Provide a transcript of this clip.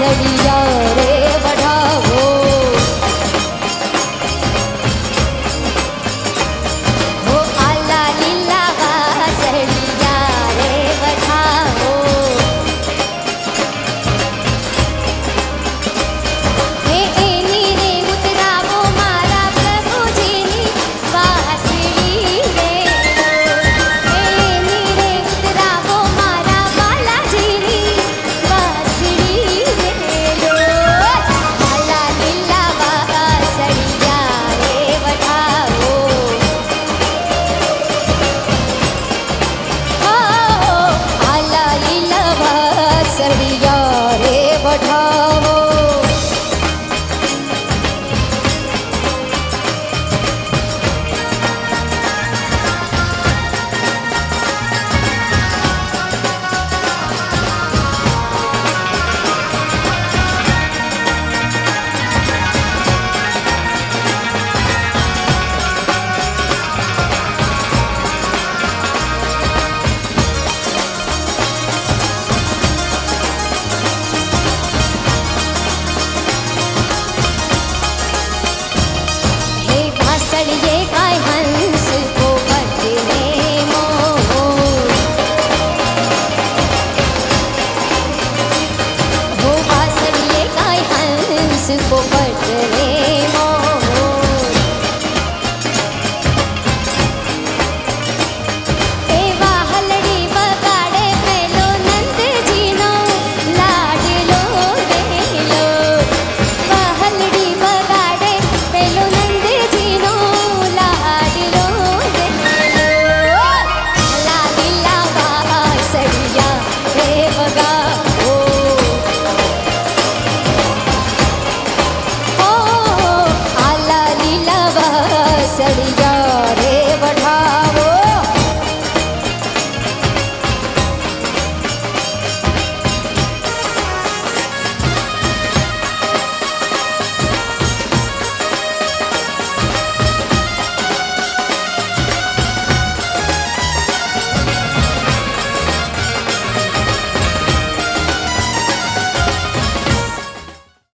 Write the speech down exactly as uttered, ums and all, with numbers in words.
सड़ी।